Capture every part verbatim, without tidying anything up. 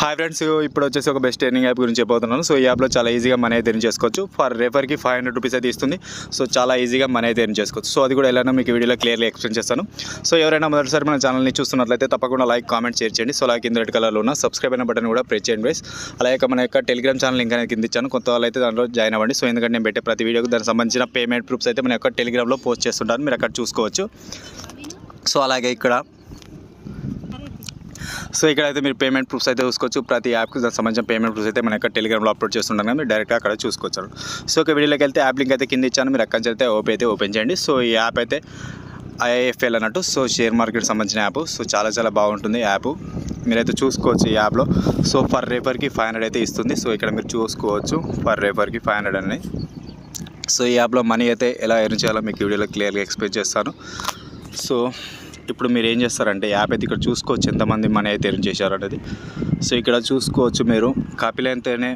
High friends इपड़े और best earning app गुरिंचि सो याप चाला ईजी मन अयिते एर्न चेसुकोवच्चु फॉर रेफर की फाइव हंड्रेड रूपीस अयिते इस्तुंदी सो चाला ईजी मन अयिते एर्न चेसुकोवच्चु सो अदि कूडा एलानो मीकु वीडियोलो क्लियरली एक्सप्लेन चेस्तानु सो एवरैना मोदटिसारि मन चैनल नि चूस्तुन्नट्लयिते तप्पकुंडा लाइक कामेंट शेर चेयंडि सो अला किंद रेड कलर लो उन्न सब्सक्राइब अने बटन कूडा प्रेस चेयंडि गाइस अलागे मन योक्क टेलीग्राम चैनल लिंक अनेदी किंद इच्चानु कोंतवाळैते दानिलो जॉइन अव्वंडि सो एंदुकंटे नेनु पेट्टे प्रति वीडियोकु दानिकि संबंधिंचिन पेमेंट प्रूफ्स अयिते मन योक्क टेलीग्राम लो पोस्ट चेस्तुंटानु मीरु अक्कड चूसुकोवच्चु सो अलागे इक्कड सो इकड़े मेरे पेमेंट प्रूफ्स अच्छे चूसुकोवच्चु प्रति ऐप की संबंधिंचिन पेमेंट प्रूफ्स अच्छे मैं टेलीग्राम में अपलोड चेस्तुंटानु मैं डायरेक्ट अक्कड़ चूसुकोवच्चु सो वीडियोलोकी वेल्ते ऐप लिंक अयिते किंद इच्चानु मीरु अक्कड़ चेयिते ओपन अयिते ओपन चेयंडि सो ई ऐप अयिते आई आई एफ एल अन्नट्टु सो शेर मार्केट संबंधिंचिन ऐप सो चाला चाला बागुंटुंदी ऐप मीरैते चूसुकोवच्चु ई ऐप लो सो फॉर रेफर की फाइव हंड्रेड अयिते इस्तुंदी सो इक्कड़ मीरु चूसुकोवच्चु फॉर रेफर की फाइव हंड्रेड अनि सो ई ऐप लो मनी अयिते एला एर्न चेयालो मीकु वीडियोलो क्लियरली एक्सप्लेन चेस्तानु सो ఇప్పుడు మీరు ఏం చేస్తారంటే యాప్ అయితే ఇక్కడ చూసుకోవచ్చు ఎంత మంది మనీ అయితే ఎర్న్ చేశారు అనేది సో ఇక్కడ చూసుకోవచ్చు మీరు కాపీలైన్తోనే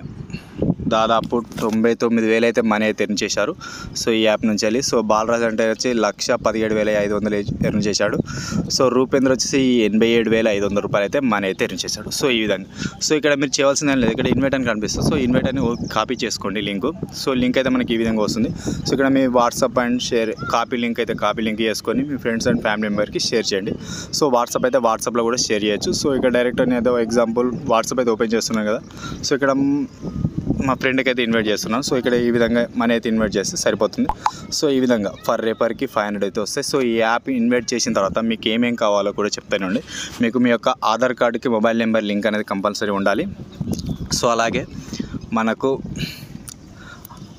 దాదాపు తొంభై తొమ్మిది వేలు అయితే మనీ అయితే ఎర్న్ చేశారు సో ఈ యాప్ నుంచి వెళ్ళి సో బాలరాజ్ అంటే వచ్చి లక్ష పదిహేడు వేల ఐదు వందలు ఎర్న్ చేశాడు సో రూపేంద్ర వచ్చేసి ఎనభై ఏడు వేల ఐదు వందలు రూపాయలు అయితే మనీ అయితే ఎర్న్ చేశాడు సో ఈ విధంగా సో ఇక్కడ మీరు చేయాల్సిన లేదు ఇక్కడ ఇన్వైట్ అని కనిపిస్తుంది సో ఇన్వైట్ అని కాపీ చేసుకోండి లింక్ సో లింక్ అయితే మనకి ఈ విధంగా వస్తుంది సో ఇక్కడ మీ WhatsApp and share copy link అయితే కాపీ లింక్ చేసుకొని మీ ఫ్రెండ్స్ అండ్ ఫ్యామిలీ మెంబర్కి షేర్ చేయండి సో వాట్సాప్ అయితే వాట్సాప్లో కూడా షేర్ చేయొచ్చు సో ఇక్కడ డైరెక్ట్ అని ఏదో ఎగ్జాంపుల్ వాట్సాప్ అయితే ఓపెన్ చేస్తున్నాం కదా సో ఇక్కడ మా ఫ్రెండ్కి అయితే ఇన్వైట్ చేస్తున్నాను సో ఇక్కడ ఈ విధంగా మనీ అయితే ఇన్వైట్ చేస్తే సరిపోతుంది సో ఈ విధంగా ఫర్ రేపర్కి ఫైవ్ హండ్రెడ్ అయితే వస్తాయి సో ఈ యాప్ ఇన్వైట్ చేసిన తర్వాత మీకు ఏమేమి కావాలో కూడా చెప్తానండి మీకు మీ యొక్క ఆధార్ కార్డుకి మొబైల్ నెంబర్ లింక్ అనేది కంపల్సరీ ఉండాలి సో అలాగే మనకు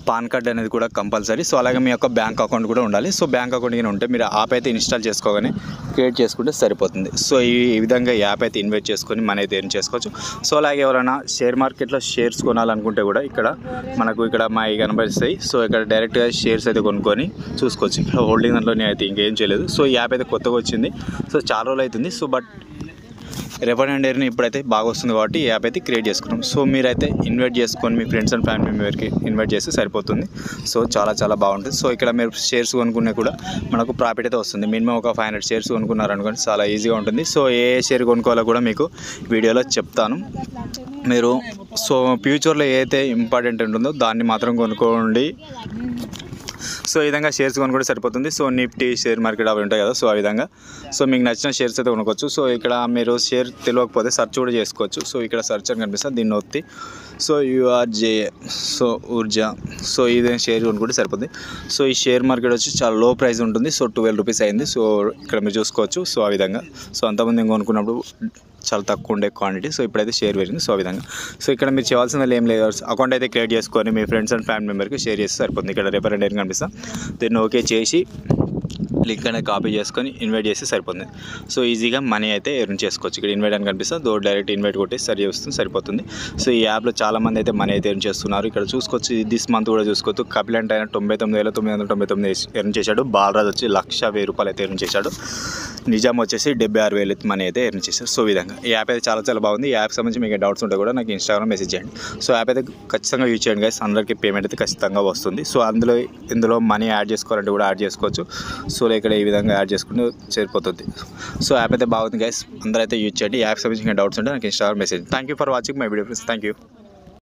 పాన్ కార్డ్ అనేది కూడా కంపల్సరీ సో అలాగే మీ యొక్క బ్యాంక్ అకౌంట్ కూడా ఉండాలి సో బ్యాంక్ అకౌంట్ కానీ ఉంటే మీరు యాప్ అయితే ఇన్స్టాల్ చేసుకోగానే క్రియేట్ చేసుకుంటే సరిపోతుంది సో ఈ విధంగా యాప్ అయితే ఇన్వైట్ చేసుకొని మనీ అయితే ఎర్న్ చేసుకోవచ్చు సో అలాగే ఎవరైనా షేర్ మార్కెట్లో షేర్స్ కొనాలనుకుంటే కూడా ఇక్కడ మనకు ఇక్కడ మా ఇవి కనబడిస్తాయి సో ఇక్కడ డైరెక్ట్గా షేర్స్ అయితే కొనుక్కొని చూసుకోవచ్చు ఇక్కడ హోల్డింగ్ దాంట్లో నేనైతే ఇంకేం చేయలేదు సో ఈ యాప్ అయితే కొత్తగా వచ్చింది సో చాలా రోజులు అవుతుంది so but refer and earn ఇప్పుడైతే బాగా వస్తుంది కాబట్టి ఈ యాప్ అయితే క్రియేట్ చేసుకున్నాం సో మీరైతే ఇన్వైట్ చేసుకొని మీ ఫ్రెండ్స్ అండ్ ఫ్యామిలీ మెంబర్కి ఇన్వైట్ చేస్తే సరిపోతుంది సో చాలా చాలా బాగుంటుంది సో ఇక్కడ మీరు షేర్స్ కొనుక్కునే కూడా మనకు ప్రాఫిట్ అయితే వస్తుంది మినిమం ఒక ఫైవ్ హండ్రెడ్ షేర్స్ కొనుక్కున్నారనుకోండి చాలా ఈజీగా ఉంటుంది సో ఏ షేర్ కొనుక్కోవాలో కూడా మీకు వీడియోలో చెప్తాను మీరు సో ఫ్యూచర్లో ఏదైతే ఇంపార్టెంట్ ఉంటుందో దాన్ని మాత్రం కొనుక్కోండి సో ఈ విధంగా షేర్స్ కొనుక్కోవడం సరిపోతుంది సో నిఫ్టీ షేర్ మార్కెట్ అవి ఉంటాయి కదా సో ఆ విధంగా సో మీకు నచ్చిన షేర్స్ అయితే కొనుక్కోవచ్చు సో ఇక్కడ మీరు షేర్ తెలియకపోతే సర్చ్ కూడా చేసుకోవచ్చు సో ఇక్కడ సర్చ్ అని కనిపిస్తుంది దీన్ని నొత్తి so URJ so Urja so ఇదే షేర్ కొనుక్కోవడం సరిపోతుంది సో ఈ షేర్ మార్కెట్ వచ్చి చాలా లో ప్రైస్ ఉంటుంది సో ట్వెల్వ్ రూపీస్ అయింది సో ఇక్కడ మీరు చూసుకోవచ్చు సో ఆ విధంగా సో అంతమంది నేను కొనుక్కున్నప్పుడు చాలా తక్కువ ఉండే క్వాంటిటీ సో ఇప్పుడైతే షేర్ పెరిగింది సో ఆ విధంగా సో ఇక్కడ మీరు చేయాల్సిన ఏం లేదు అకౌంట్ అయితే క్రియేట్ చేసుకొని మీ ఫ్రెండ్స్ అండ్ ఫ్యామిలీ మెంబర్కి షేర్ చేస్తే సరిపోతుంది ఇక్కడ రెఫర్ అండ్ ఎర్న్ కనిపిస్తుంది దీన్ని ఓకే చేసి లింక్ అనేది కాపీ చేసుకొని ఇన్వైట్ చేస్తే సరిపోతుంది సో ఈజీగా మనీ అయితే ఎర్న్ చేసుకోవచ్చు ఇక్కడ ఇన్వైట్ అని కనిపిస్తుంది దో డైరెక్ట్ ఇన్వైట్ కొట్టి సరి వస్తుంది సరిపోతుంది సో ఈ యాప్లో చాలామంది అయితే మనీ అయితే ఎర్న్ చేస్తున్నారు ఇక్కడ చూసుకోవచ్చు దిస్ మంత్ కూడా చూసుకోవచ్చు కపిల్ అంటే ఆయన తొంభై తొమ్మిది వేల తొమ్మిది వందల తొంభై తొమ్మిది ఎర్న్ చేశాడు బాలరాజ్ వచ్చి లక్ష వెయ్యి రూపాయలు అయితే ఎర్న్ చేశాడు నిజాం వచ్చేసి డెబ్బై ఆరు వేలు మనీ అయితే ఎర్న్ చేశారు సో విధంగా ఈ యాప్ అయితే చాలా చాలా బాగుంది ఈ యాప్ సంబంధించి మీకు డౌట్స్ ఉంటే కూడా నాకు ఇన్స్టాగ్రామ్ మెసేజ్ చేయండి సో యాప్ అయితే ఖచ్చితంగా యూజ్ చేయండి గైస్ అందరికీ పేమెంట్ అయితే ఖచ్చితంగా వస్తుంది సో అందులో ఇందులో మనీ యాడ్ చేసుకోవాలంటే కూడా యాడ్ చేసుకోవచ్చు సో ఇక్కడ ఈ విధంగా యాడ్ చేసుకుంటే చేరిపోతుంది సో యాప్ అయితే బాగుంది గైస్ అందరైతే యూజ్ చేయండి యాప్ సంబంధించి డౌట్స్ ఉంటే నాకు Instagram message thank you for watching my video friends thank you.